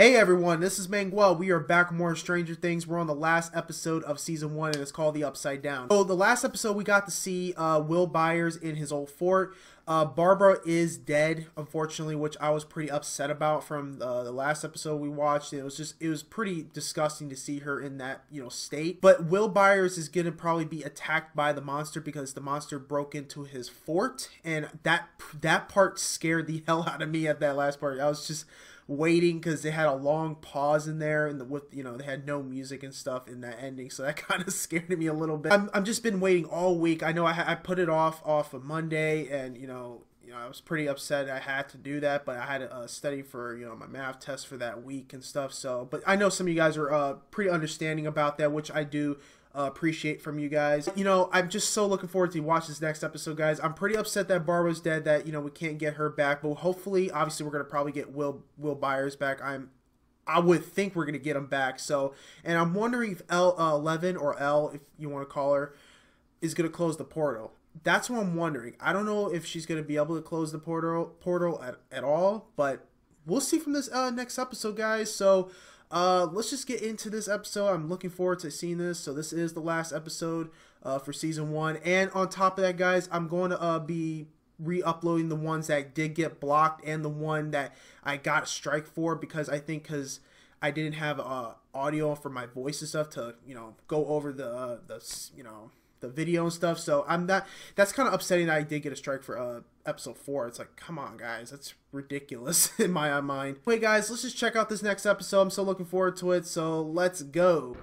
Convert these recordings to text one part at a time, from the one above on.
Hey everyone, this is Manuel. We are back with more Stranger Things. We're on the last episode of season 1 and it's called The Upside Down. So the last episode we got to see Will Byers in his old fort. Barbara is dead, unfortunately, which I was pretty upset about from the last episode we watched. It was pretty disgusting to see her in that, you know, state. But Will Byers is gonna probably be attacked by the monster because the monster broke into his fort, and that part scared the hell out of me at that last part. I was just waiting because they had a long pause in there, and they had no music and stuff in that ending, so that kind of scared me a little bit. I've just been waiting all week. I know I put it off of Monday, and you know I was pretty upset I had to do that, but I had to study for my math test for that week and stuff. So, but I know some of you guys are pretty understanding about that, which I do appreciate from you guys. I'm just so looking forward to watch this next episode, guys. I'm pretty upset that Barbara's dead, that we can't get her back, but hopefully, obviously, we're gonna probably get Will Byers back. I would think we're gonna get him back. So, and I'm wondering if Eleven, or L, if you want to call her, is gonna close the portal. That's what I'm wondering. I don't know if she's gonna be able to close the portal at all, but we'll see from this next episode, guys. So. Let's just get into this episode. I'm looking forward to seeing this. So this is the last episode for season 1. And on top of that, guys, I'm going to be re-uploading the ones that did get blocked and the one that I got a strike for, because I think I didn't have audio for my voice and stuff to go over the video and stuff. So that's kind of upsetting that I did get a strike for episode 4. It's like, come on, guys, that's ridiculous in my own mind. Wait, guys, let's just check out this next episode. I'm so looking forward to it, so let's go.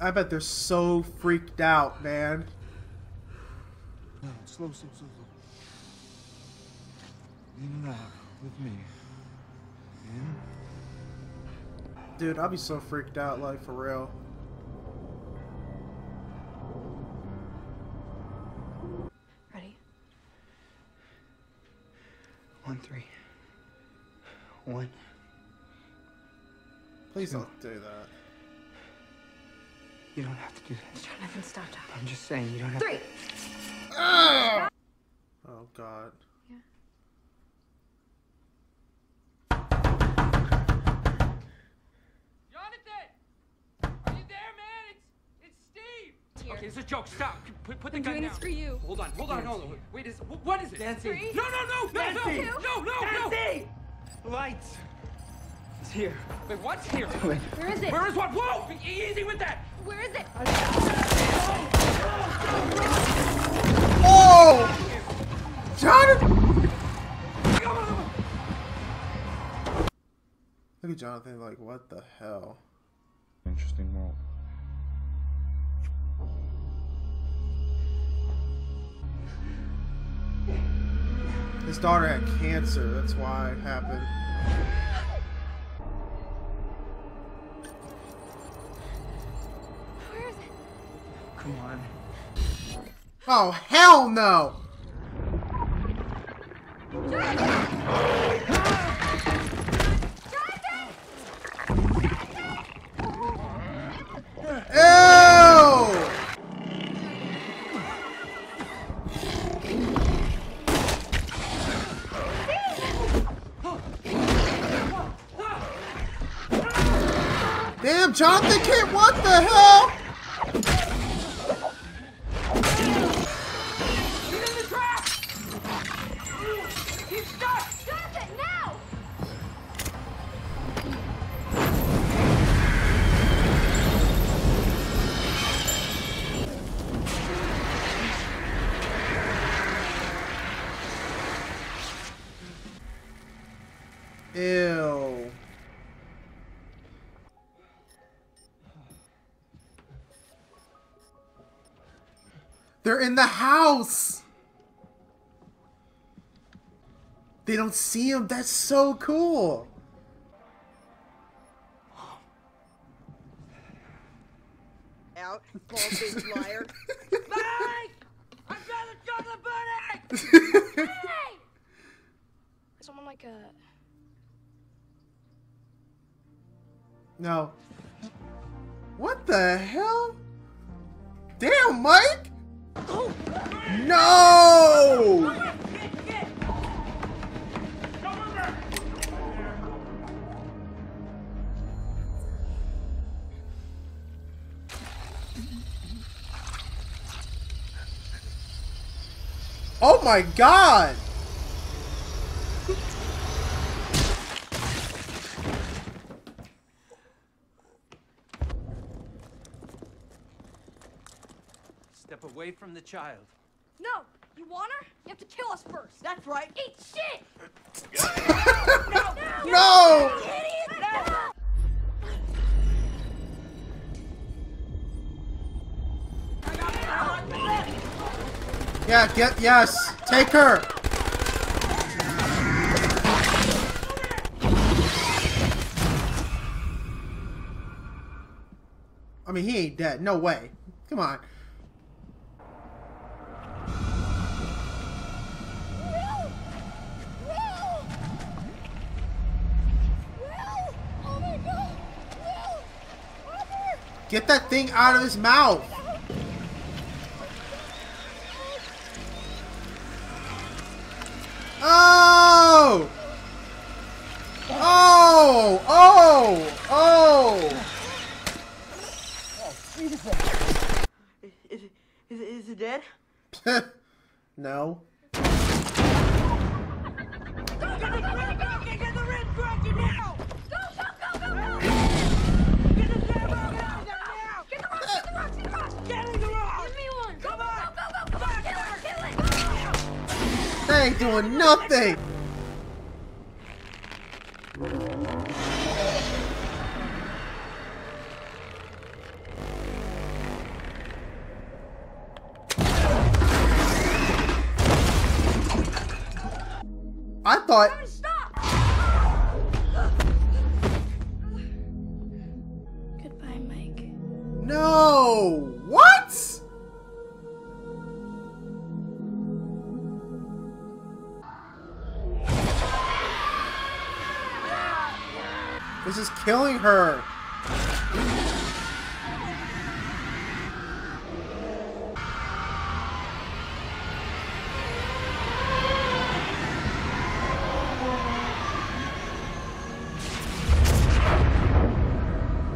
I bet they're so freaked out, man. No, slow. In and out with me. Dude, I'll be so freaked out, like, for real. Ready? 1, 3. 1. Please don't do that. You don't have to do that. Jonathan, stop talking. I'm just saying, you don't have 3. To... Oh, God. It's a joke. Stop. Put the gun down. This for you. Hold on. Nancy. Hold on. Wait, what is it? Nancy. 3. No. Nancy! Lights. It's here. Wait, what's here? Wait. Where is it? Where is what? Whoa! Be easy with that. Where is it? Oh! Jonathan! Look at Jonathan. Like, what the hell? Interesting world. His daughter had cancer, that's why it happened. Where is it? Come on. Oh, hell no! Damn, Jonathan can't, what the hell? He's in the trap! He's stuck! Jonathan, now! Ew. They're in the house. They don't see him. That's so cool. Out, bald-faced liar. Mike! I found a chocolate bunny! Hey! Someone like a... No. What the hell? Damn, Mike! No! Oh my God! Step away from the child. No! You want her? You have to kill us first. That's right. Eat shit! No! No! No! Yeah, get, yes, take her. I mean, he ain't dead. No way. Come on. Get that thing out of his mouth. Oh! Oh! Oh! Oh! Oh, Jesus. Is it dead? No. Get the red truck now! Go, go, go, go, go! I ain't doing nothing. I thought. Stop. Goodbye, Mike. No. What? This is killing her.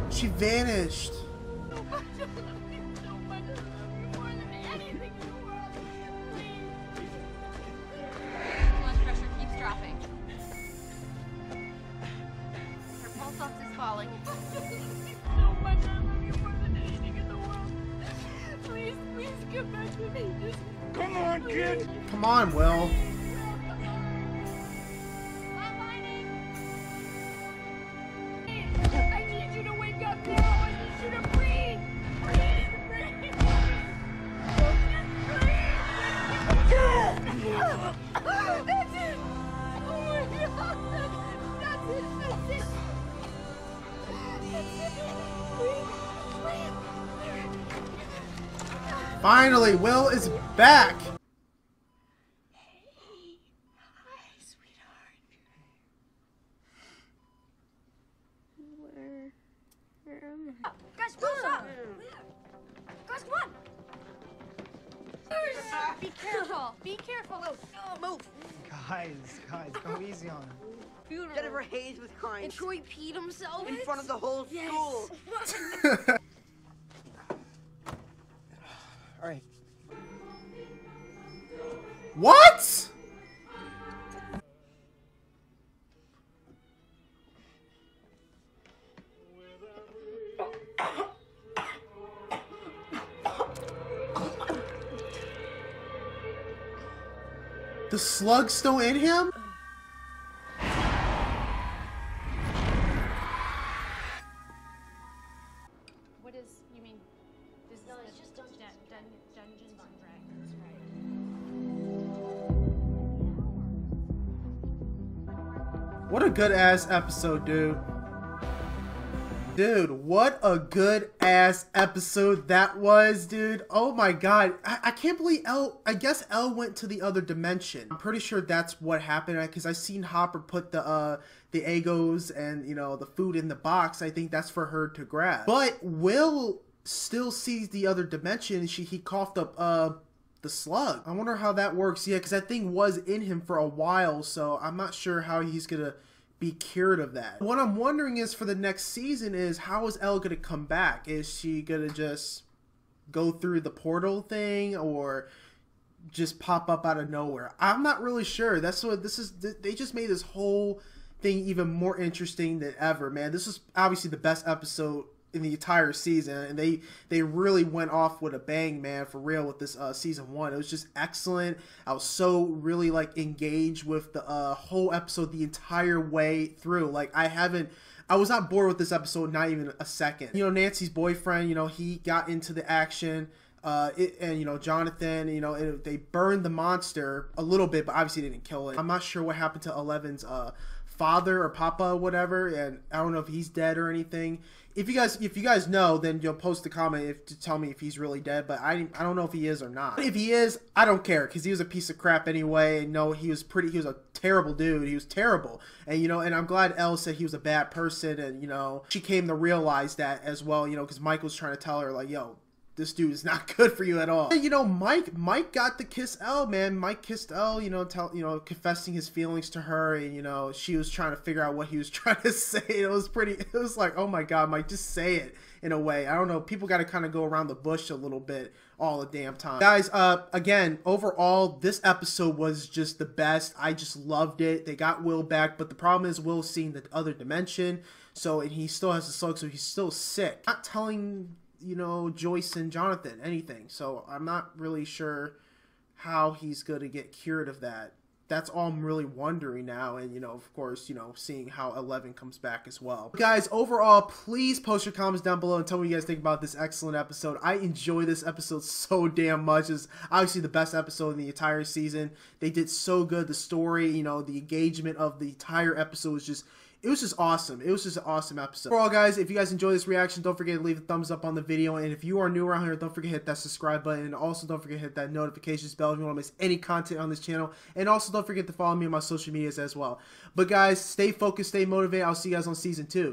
She vanished. Come on, Will. I need you to wake up now. I need you to breathe. Breathe. That's it. Oh my God. That's it. That's it. Breathe. Finally, Will is back. Guys, go easy on him. Funeral. Jennifer Hayes was crying. And Troy peed himself in front of the whole school. All right. What? The slug's still in him? What is, you mean? This no, is just Dungeons and Dragons, right? What a good ass episode, dude. Dude, what a good ass episode that was, dude. Oh my God. I can't believe I guess Elle went to the other dimension. I'm pretty sure that's what happened because I seen Hopper put the Eggos and, you know, the food in the box. I think that's for her to grab. But Will still sees the other dimension. He coughed up the slug. I wonder how that works. Yeah, because that thing was in him for a while, so I'm not sure how he's going to be cured of that. What I'm wondering is for the next season is how is Elle going to come back? Is she going to just go through the portal thing or just pop up out of nowhere? I'm not really sure. That's what this is. They just made this whole thing even more interesting than ever, man. This is obviously the best episode in the entire season, and they really went off with a bang, man, for real, with this season 1. It was just excellent. I was so really like engaged with the whole episode the entire way through. Like I was not bored with this episode, not even a second. You know, Nancy's boyfriend, you know, he got into the action, and you know, Jonathan, you know, they burned the monster a little bit, but obviously didn't kill it. I'm not sure what happened to Eleven's father or papa, whatever, and I don't know if he's dead or anything. If you guys know, then you'll post a comment to tell me if he's really dead, but I don't know if he is or not. If he is, I don't care, because he was a piece of crap anyway. And no, he was a terrible dude. He was terrible. And you know, and I'm glad Elle said he was a bad person, and you know, she came to realize that as well, you know, because Mike was trying to tell her like, yo, this dude is not good for you at all. And, you know, Mike got to kiss Elle, man. Mike kissed Elle, you know, confessing his feelings to her, and you know, she was trying to figure out what he was trying to say. It was like, oh my God, Mike, just say it in a way. I don't know. People got to kind of go around the bush a little bit all the damn time. Guys, again, overall, this episode was just the best. I just loved it. They got Will back, but the problem is Will's seeing the other dimension. So, and he still has the slug, so he's still sick. Not telling, you know, Joyce and Jonathan anything, so I'm not really sure how he's gonna get cured of that. That's all I'm really wondering now, and you know, of course, you know, seeing how Eleven comes back as well. Guys, overall, please post your comments down below and tell me what you guys think about this excellent episode. I enjoy this episode so damn much. It's obviously the best episode in the entire season. They did so good. The story, you know, the engagement of the entire episode was just, it was just awesome. It was just an awesome episode. Overall, guys, if you guys enjoyed this reaction, don't forget to leave a thumbs up on the video. And if you are new around here, don't forget to hit that subscribe button. And also, don't forget to hit that notifications bell if you want to miss any content on this channel. And also, don't forget to follow me on my social medias as well. But, guys, stay focused, stay motivated. I'll see you guys on season 2.